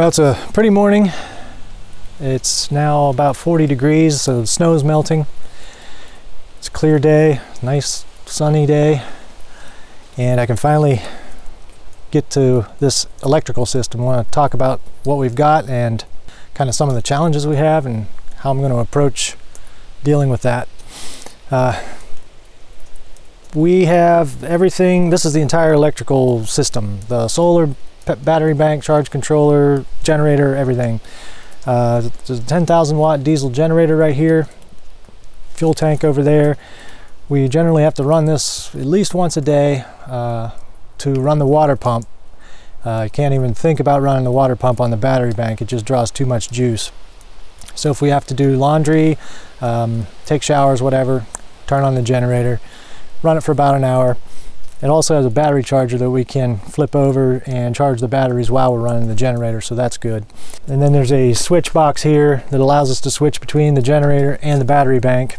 Well, it's a pretty morning. It's now about 40 degrees, so the snow is melting. It's a clear day, nice sunny day, and I can finally get to this electrical system. I want to talk about what we've got and kind of some of the challenges we have and how I'm going to approach dealing with that. We have everything. This is the entire electrical system: the solar, battery bank, charge controller, generator, everything. There's a 10,000 watt diesel generator right here, fuel tank over there. We generally have to run this at least once a day to run the water pump. I can't even think about running the water pump on the battery bank. It just draws too much juice. So if we have to do laundry, take showers, whatever, turn on the generator, run it for about an hour. It also has a battery charger that we can flip over and charge the batteries while we're running the generator, so that's good. And then there's a switch box here that allows us to switch between the generator and the battery bank.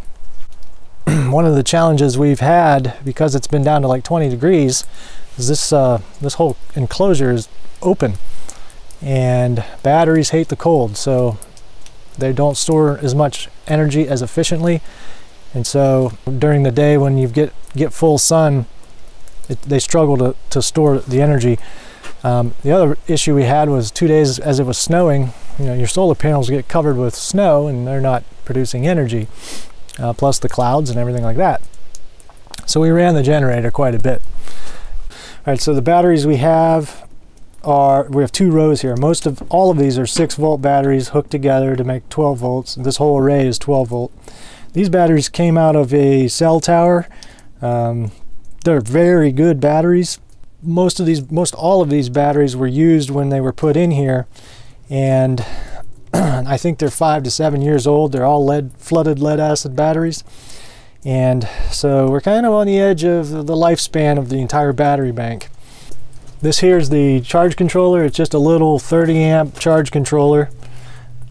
One of the challenges we've had, because it's been down to like 20 degrees, is this whole enclosure is open, and batteries hate the cold, so they don't store as much energy as efficiently. And so during the day when you get full sun, they struggle to store the energy. The other issue we had was 2 days as it was snowing, you know, your solar panels get covered with snow and they're not producing energy, plus the clouds and everything like that. So we ran the generator quite a bit. All right, so the batteries we have are, we have two rows here. All of these are 6-volt batteries hooked together to make 12 volts. This whole array is 12 volt. These batteries came out of a cell tower. They're very good batteries. Most all of these batteries were used when they were put in here, and I think they're 5 to 7 years old. They're all flooded lead acid batteries, and so we're kind of on the edge of the lifespan of the entire battery bank. This here is the charge controller. It's just a little 30 amp charge controller.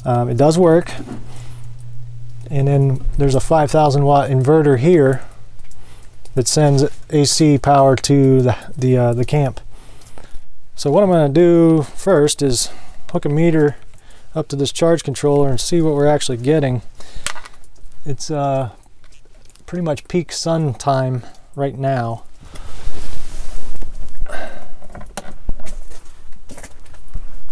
It does work. And then there's a 5,000 watt inverter here that sends AC power to the camp. So what I'm going to do first is hook a meter up to this charge controller and see what we're actually getting. It's pretty much peak sun time right now.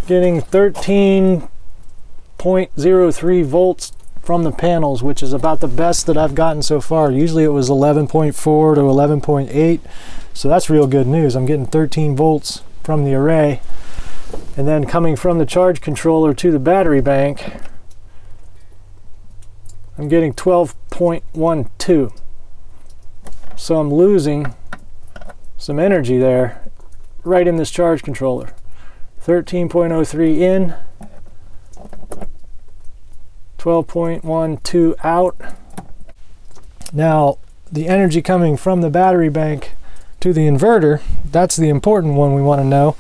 Getting 13.03 volts from the panels, which is about the best that I've gotten so far. Usually it was 11.4 to 11.8, so that's real good news. I'm getting 13 volts from the array, and then coming from the charge controller to the battery bank, I'm getting 12.12. So I'm losing some energy there right in this charge controller. 13.03 in, 12.12 out. Now the energy coming from the battery bank to the inverter, that's the important one we want to know.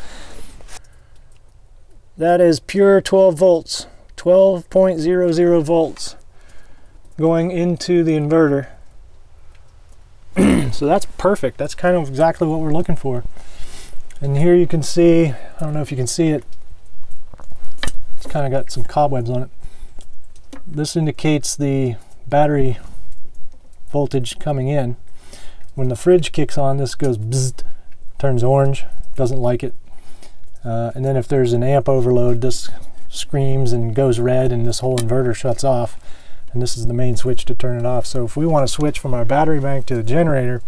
That is pure 12 volts, 12.00 volts going into the inverter. So that's perfect. That's kind of exactly what we're looking for. And here you can see, I don't know if you can see it, it's kind of got some cobwebs on it. This indicates the battery voltage coming in. When the fridge kicks on, this goes bzzzt, turns orange, doesn't like it. And then if there's an amp overload, this screams and goes red, and this whole inverter shuts off. And this is the main switch to turn it off. So if we want to switch from our battery bank to the generator,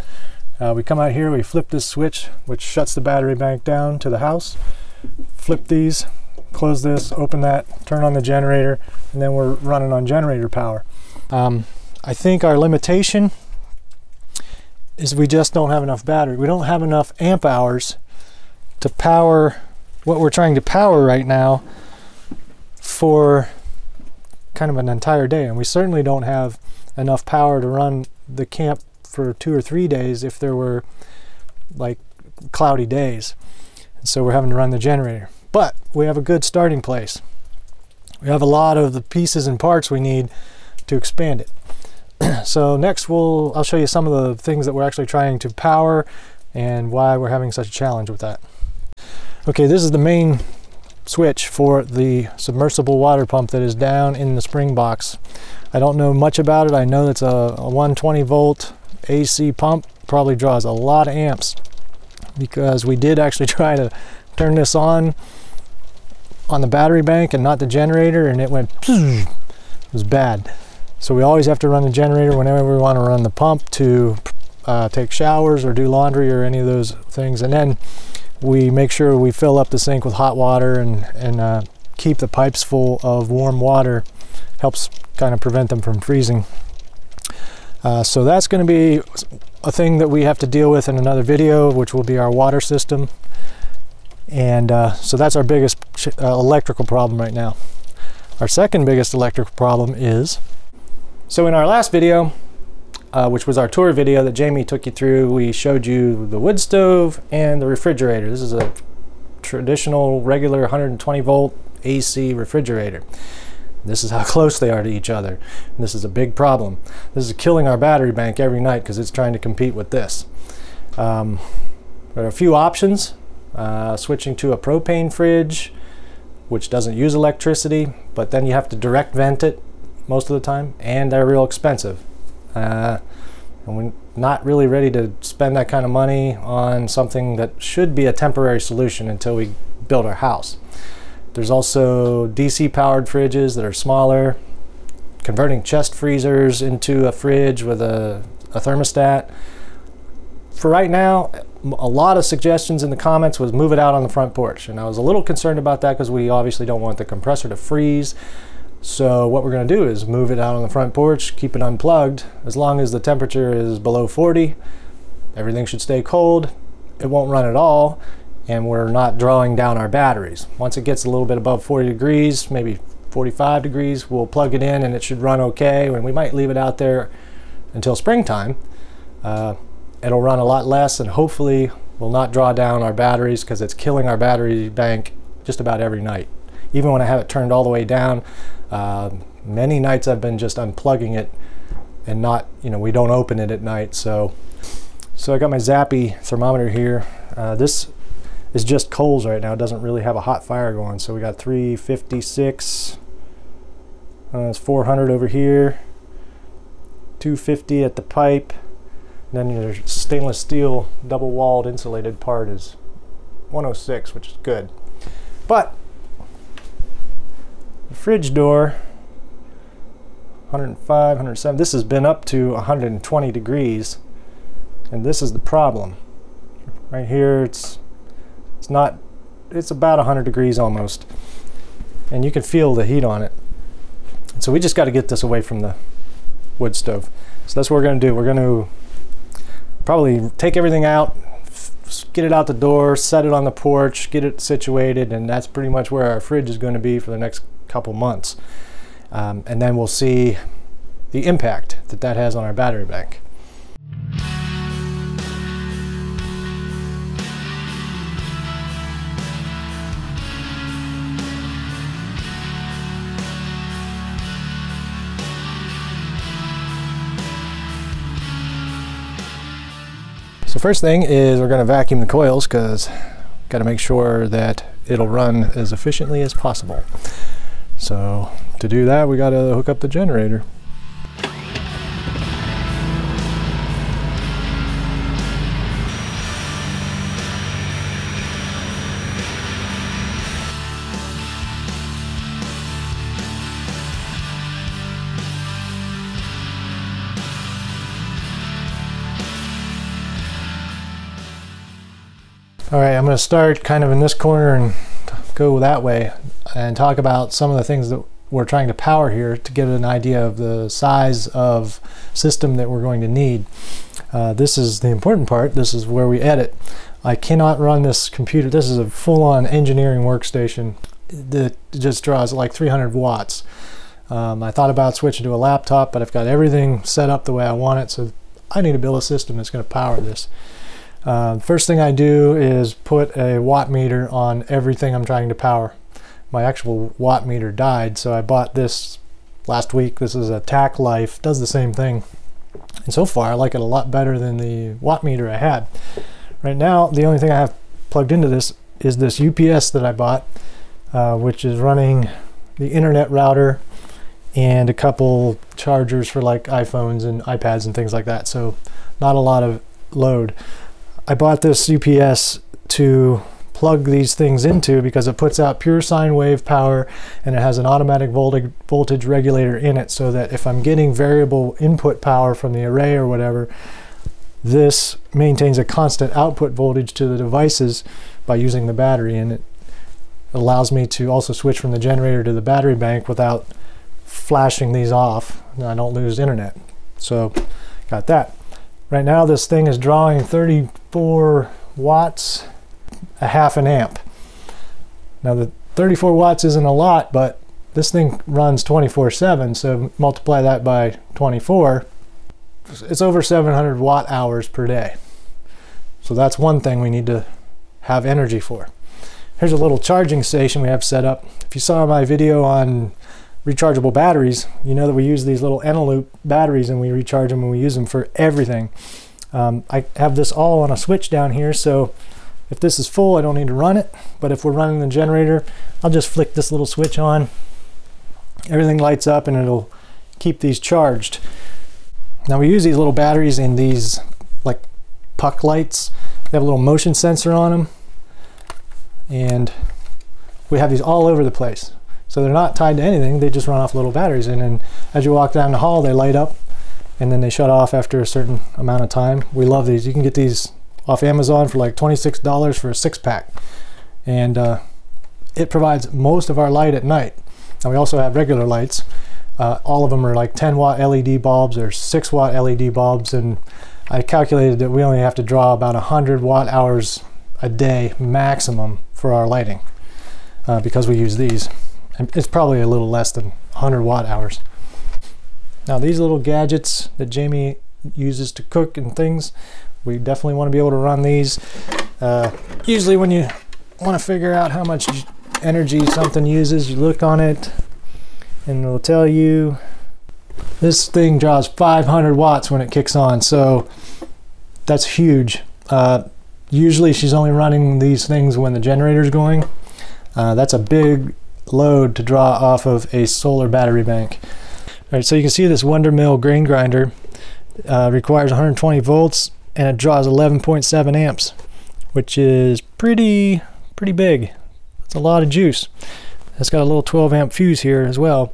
we come out here, we flip this switch, which shuts the battery bank down to the house, flip these, close this, open that, turn on the generator, and then we're running on generator power. I think our limitation is we just don't have enough battery. We don't have enough amp hours to power what we're trying to power right now for kind of an entire day. And we certainly don't have enough power to run the camp for 2 or 3 days if there were like cloudy days. And so we're having to run the generator. But we have a good starting place. We have a lot of the pieces and parts we need to expand it. So next I'll show you some of the things that we're actually trying to power and why we're having such a challenge with that. Okay, this is the main switch for the submersible water pump that is down in the spring box. I don't know much about it. I know it's a 120 volt AC pump, probably draws a lot of amps, because we did actually try to turn this on the battery bank and not the generator, and it went, it was bad. So we always have to run the generator whenever we want to run the pump to take showers or do laundry or any of those things. And then we make sure we fill up the sink with hot water and keep the pipes full of warm water. Helps kind of prevent them from freezing. So that's going to be a thing that we have to deal with in another video, which will be our water system. And so that's our biggest electrical problem right now. Our second biggest electrical problem is, so in our last video, which was our tour video that Jaime took you through, we showed you the wood stove and the refrigerator. This is a traditional, regular 120 volt AC refrigerator. This is how close they are to each other. And this is a big problem. This is killing our battery bank every night because it's trying to compete with this. There are a few options. Switching to a propane fridge, which doesn't use electricity, but then you have to direct vent it most of the time, and they're real expensive. And we're not really ready to spend that kind of money on something that should be a temporary solution until we build our house. There's also DC powered fridges that are smaller. Converting chest freezers into a fridge with a thermostat. For right now, a lot of suggestions in the comments was move it out on the front porch. And I was a little concerned about that because we obviously don't want the compressor to freeze. So what we're going to do is move it out on the front porch, keep it unplugged. As long as the temperature is below 40, everything should stay cold. It won't run at all. And we're not drawing down our batteries. Once it gets a little bit above 40 degrees, maybe 45 degrees, we'll plug it in and it should run okay. And we might leave it out there until springtime. It'll run a lot less, and hopefully will not draw down our batteries, because it's killing our battery bank just about every night. Even when I have it turned all the way down, many nights I've been just unplugging it and not, you know, we don't open it at night. So I got my Zappy thermometer here. This is just coals right now. It doesn't really have a hot fire going. So we got 356, it's 400 over here, 250 at the pipe. And then your stainless steel double-walled insulated part is 106, which is good. But the fridge door, 105, 107, this has been up to 120 degrees. And this is the problem. Right here, it's about 100 degrees almost, and you can feel the heat on it. And so we just got to get this away from the wood stove. So that's what we're going to do. We're going to probably take everything out, get it out the door, set it on the porch, get it situated, and that's pretty much where our fridge is going to be for the next couple months. And then we'll see the impact that that has on our battery bank. So first thing is we're going to vacuum the coils, because got to make sure that it'll run as efficiently as possible. So to do that, we got to hook up the generator. All right, I'm going to start kind of in this corner and go that way and talk about some of the things that we're trying to power here to get an idea of the size of system that we're going to need. This is the important part. This is where we edit. I cannot run this computer. This is a full-on engineering workstation that just draws like 300 watts. I thought about switching to a laptop, but I've got everything set up the way I want it, so I need to build a system that's going to power this. First thing I do is put a watt meter on everything I'm trying to power. My actual watt meter died, so I bought this last week. This is a TAC Life, does the same thing. And so far I like it a lot better than the watt meter I had. Right now the only thing I have plugged into this is this UPS that I bought. which is running the internet router and a couple chargers for like iPhones and iPads and things like that. So not a lot of load. I bought this UPS to plug these things into because it puts out pure sine wave power and it has an automatic voltage regulator in it, so that if I'm getting variable input power from the array or whatever, this maintains a constant output voltage to the devices by using the battery, and it allows me to also switch from the generator to the battery bank without flashing these off. I don't lose internet. So got that. Right now this thing is drawing 34 watts, a half an amp. Now the 34 watts isn't a lot, but this thing runs 24/7, so multiply that by 24, it's over 700 watt hours per day. So that's one thing we need to have energy for. Here's a little charging station we have set up. If you saw my video on rechargeable batteries, you know that we use these little Eneloop batteries and we recharge them and we use them for everything. I have this all on a switch down here, so if this is full, I don't need to run it, but if we're running the generator, I'll just flick this little switch on. Everything lights up and it'll keep these charged. Now we use these little batteries in these like puck lights. They have a little motion sensor on them, and we have these all over the place. So they're not tied to anything, they just run off little batteries, and then as you walk down the hall they light up and then they shut off after a certain amount of time. We love these. You can get these off Amazon for like $26 for a 6-pack, and it provides most of our light at night. Now we also have regular lights. All of them are like 10-watt LED bulbs or 6-watt LED bulbs, and I calculated that we only have to draw about 100 watt hours a day maximum for our lighting because we use these, and it's probably a little less than 100 watt hours. Now these little gadgets that Jaime uses to cook and things, we definitely want to be able to run these. Usually when you want to figure out how much energy something uses, you look on it and it'll tell you this thing draws 500 watts when it kicks on, so that's huge. Usually she's only running these things when the generator's going. That's a big load to draw off of a solar battery bank. All right, so you can see this Wonder Mill grain grinder requires 120 volts. And it draws 11.7 amps, which is pretty big. It's a lot of juice. It's got a little 12 amp fuse here as well.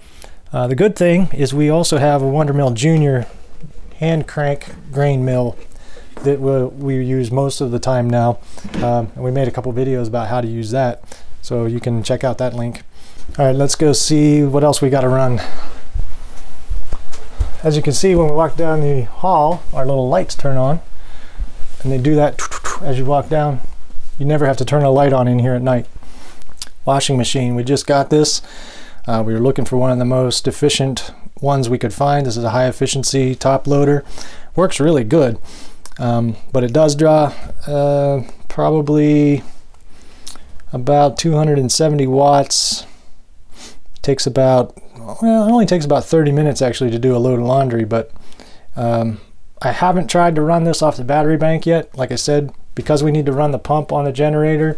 The good thing is we also have a Wonder Mill Junior hand crank grain mill that we use most of the time now. And we made a couple videos about how to use that, so you can check out that link. All right, let's go see what else we got to run. As you can see, when we walk down the hall, our little lights turn on. And they do that as you walk down. You never have to turn a light on in here at night. Washing machine, we just got this. We were looking for one of the most efficient ones we could find. This is a high efficiency top loader. Works really good, but it does draw probably about 270 watts. Takes about, well, it only takes about 30 minutes actually to do a load of laundry, but I haven't tried to run this off the battery bank yet. Like I said, because we need to run the pump on the generator,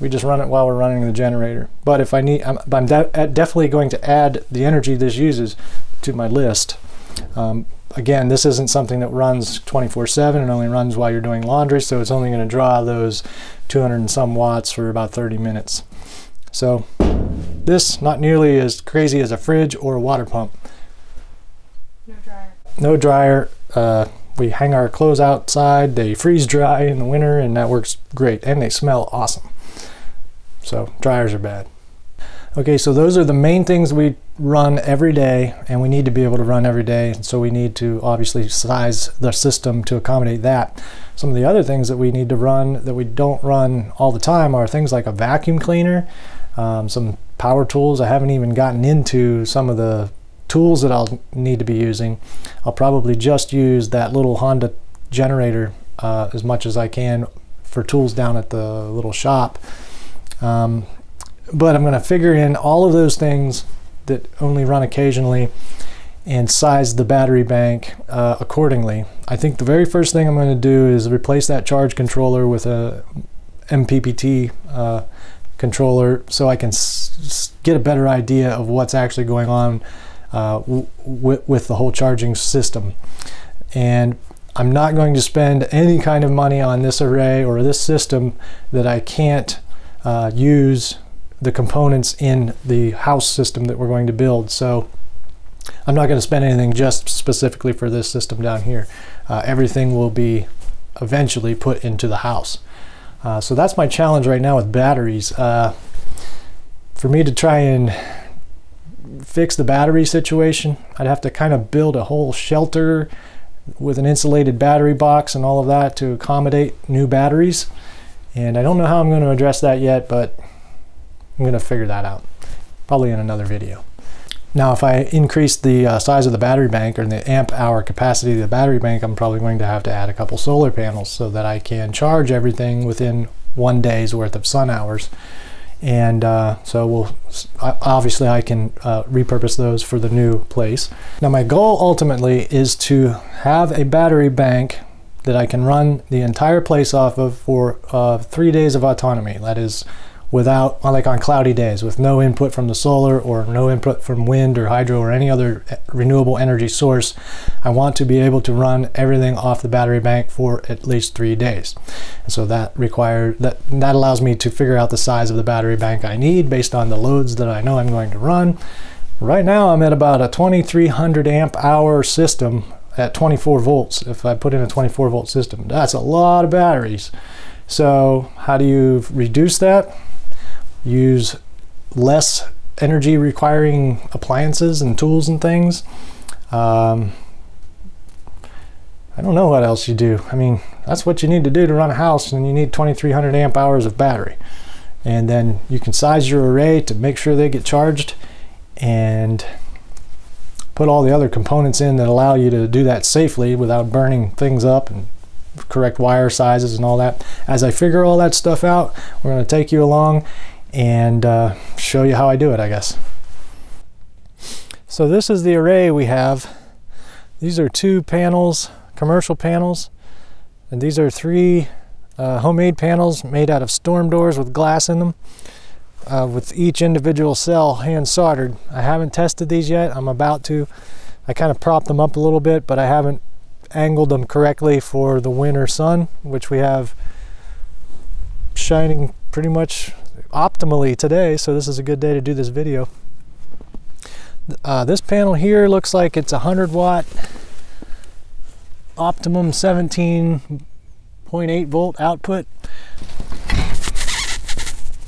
we just run it while we're running the generator. But if I need, I'm definitely going to add the energy this uses to my list. Again, this isn't something that runs 24/7. It only runs while you're doing laundry, so it's only going to draw those 200 and some watts for about 30 minutes. So this, not nearly as crazy as a fridge or a water pump. No dryer. No dryer. We hang our clothes outside, they freeze dry in the winter, and that works great, and they smell awesome. So dryers are bad. Okay, so those are the main things we run every day, and we need to be able to run every day, so we need to obviously size the system to accommodate that. Some of the other things that we need to run that we don't run all the time are things like a vacuum cleaner, some power tools. I haven't even gotten into some of the tools that I'll need to be using. I'll probably just use that little Honda generator as much as I can for tools down at the little shop. But I'm going to figure in all of those things that only run occasionally and size the battery bank accordingly. I think the very first thing I'm going to do is replace that charge controller with a MPPT controller so I can get a better idea of what's actually going on with the whole charging system. And I'm not going to spend any kind of money on this array or this system that I can't use the components in the house system that we're going to build. So I'm not going to spend anything just specifically for this system down here. Everything will be eventually put into the house. So that's my challenge right now with batteries. For me to try and fix the battery situation, I'd have to kind of build a whole shelter with an insulated battery box and all of that to accommodate new batteries. And I don't know how I'm going to address that yet, but I'm going to figure that out, probably in another video. Now, if I increase the size of the battery bank or the amp hour capacity of the battery bank, I'm probably going to have to add a couple solar panels so that I can charge everything within one day's worth of sun hours. And so we'll, obviously I can repurpose those for the new place. Now, my goal ultimately is to have a battery bank that I can run the entire place off of for 3 days of autonomy. That is, without, like on cloudy days, with no input from the solar or no input from wind or hydro or any other renewable energy source. I want to be able to run everything off the battery bank for at least 3 days. And so that allows me to figure out the size of the battery bank I need based on the loads that I know I'm going to run. Right now I'm at about a 2300 amp hour system at 24 volts. If I put in a 24 volt system, that's a lot of batteries. So how do you reduce that? Use less energy requiring appliances and tools and things. I don't know what else you do. I mean, that's what you need to do to run a house, and you need 2300 amp hours of battery. And then you can size your array to make sure they get charged and put all the other components in that allow you to do that safely without burning things up and correct wire sizes and all that. As I figure all that stuff out, we're going to take you along and show you how I do it, I guess. So this is the array we have. These are two panels, commercial panels, and these are three homemade panels made out of storm doors with glass in them, with each individual cell hand soldered. I haven't tested these yet. I'm about to. I kind of propped them up a little bit, but I haven't angled them correctly for the winter sun, which we have shining pretty much optimally today, so this is a good day to do this video. This panel here looks like it's 100 watt optimum 17.8 volt output.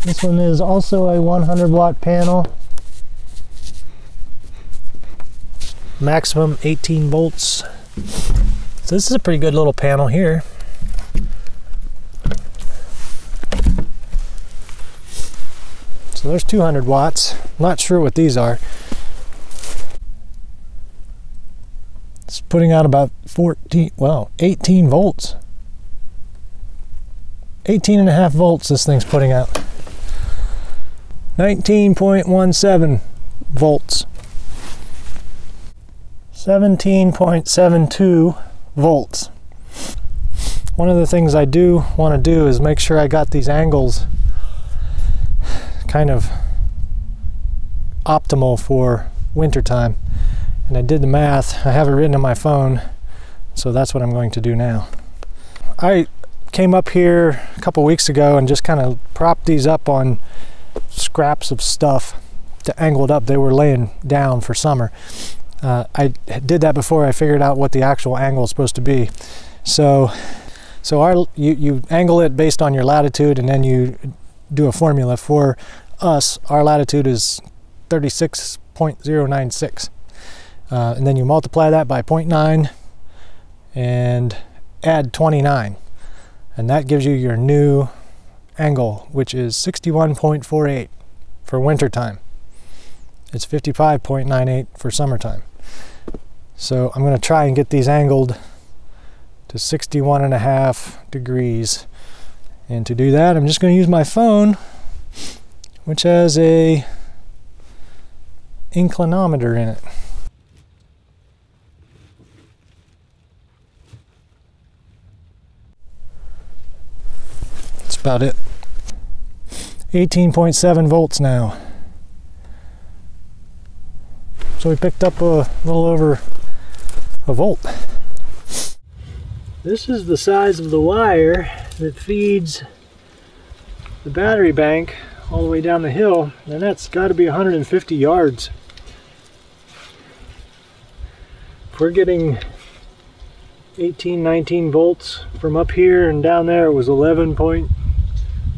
This one is also a 100 watt panel, maximum 18 volts. So this is a pretty good little panel here. So there's 200 watts. Not sure what these are. It's putting out about 18 volts. 18.5 volts this thing's putting out. 19.17 volts. 17.72 volts. One of the things I do want to do is make sure I got these angles kind of optimal for winter time. And I did the math. I have it written on my phone, so that's what I'm going to do now. I came up here a couple weeks ago and just kind of propped these up on scraps of stuff to angle it up. They were laying down for summer. I did that before I figured out what the actual angle is supposed to be. So you angle it based on your latitude, and then you do a formula. For us, our latitude is 36.096. And then you multiply that by 0.9 and add 29. And that gives you your new angle, which is 61.48 for wintertime. It's 55.98 for summertime. So I'm going to try and get these angled to 61.5 degrees. And to do that, I'm just going to use my phone, which has a inclinometer in it. That's about it. 18.7 volts now. So we picked up a little over a volt. This is the size of the wire that feeds the battery bank all the way down the hill, and that's got to be 150 yards. If we're getting 18, 19 volts from up here, and down there it was 11,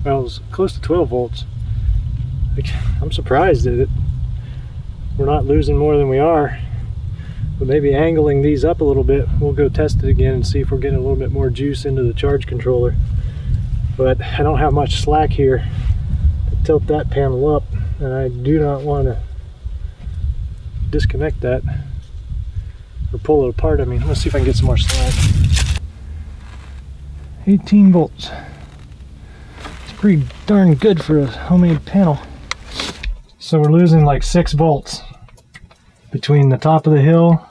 well, it was close to 12 volts. I'm surprised that we're not losing more than we are, but maybe angling these up a little bit. We'll go test it again and see if we're getting a little bit more juice into the charge controller. But I don't have much slack here to tilt that panel up, and I do not want to disconnect that or pull it apart. I mean, let's see if I can get some more slack. 18 volts. It's pretty darn good for a homemade panel. So we're losing like 6 volts between the top of the hill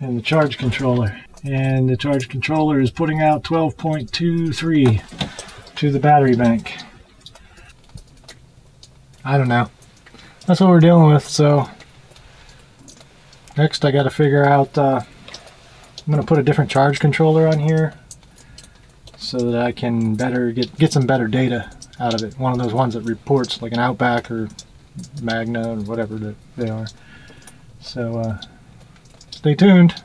and the charge controller. And the charge controller is putting out 12.23 to the battery bank. I don't know. That's what we're dealing with, so next I got to figure out, I'm going to put a different charge controller on here so that I can better get some better data out of it. One of those ones that reports, like an Outback or Magna or whatever that they are. So stay tuned.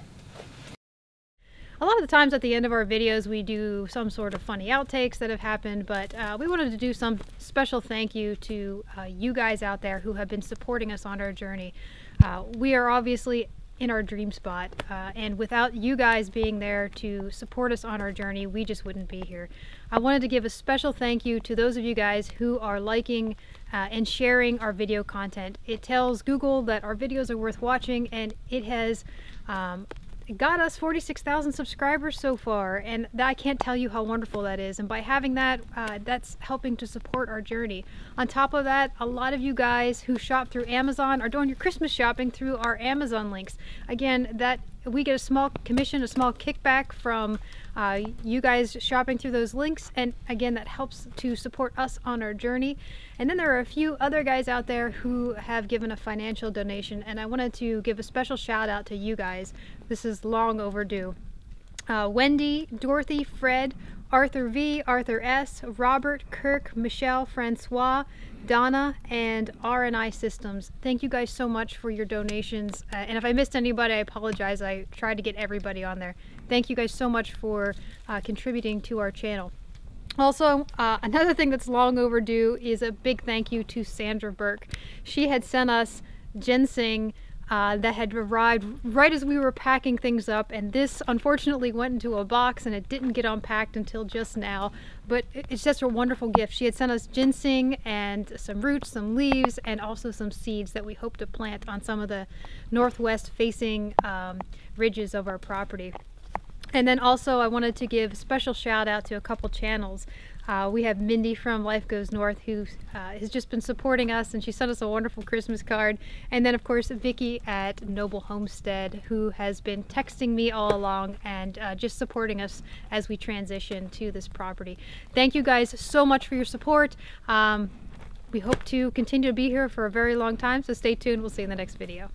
A lot of the times at the end of our videos we do some sort of funny outtakes that have happened, but we wanted to do some special thank you to you guys out there who have been supporting us on our journey. We are obviously in our dream spot, and without you guys being there to support us on our journey, we just wouldn't be here. I wanted to give a special thank you to those of you guys who are liking and sharing our video content. It tells Google that our videos are worth watching, and it has got us 46,000 subscribers so far, and I can't tell you how wonderful that is. And by having that, that's helping to support our journey. On top of that, a lot of you guys who shop through Amazon are doing your Christmas shopping through our Amazon links. Again, that we get a small commission, a small kickback from you guys shopping through those links, and again, that helps to support us on our journey. And then there are a few other guys out there who have given a financial donation, and I wanted to give a special shout out to you guys. This is long overdue. Wendy, Dorothy, Fred, Arthur V, Arthur S, Robert, Kirk, Michelle, Francois, Donna, and R&I Systems. Thank you guys so much for your donations. And if I missed anybody, I apologize. I tried to get everybody on there. Thank you guys so much for contributing to our channel. Also, another thing that's long overdue is a big thank you to Sandra Burke. She had sent us ginseng that had arrived right as we were packing things up, and this unfortunately went into a box and it didn't get unpacked until just now, but it's just a wonderful gift. She had sent us ginseng and some roots, some leaves, and also some seeds that we hope to plant on some of the northwest facing ridges of our property. And then also I wanted to give a special shout out to a couple channels. We have Mindy from Life Goes North, who has just been supporting us, and she sent us a wonderful Christmas card. And then of course Vicky at Noble Homestead, who has been texting me all along and just supporting us as we transition to this property. Thank you guys so much for your support. We hope to continue to be here for a very long time, so stay tuned. We'll see you in the next video.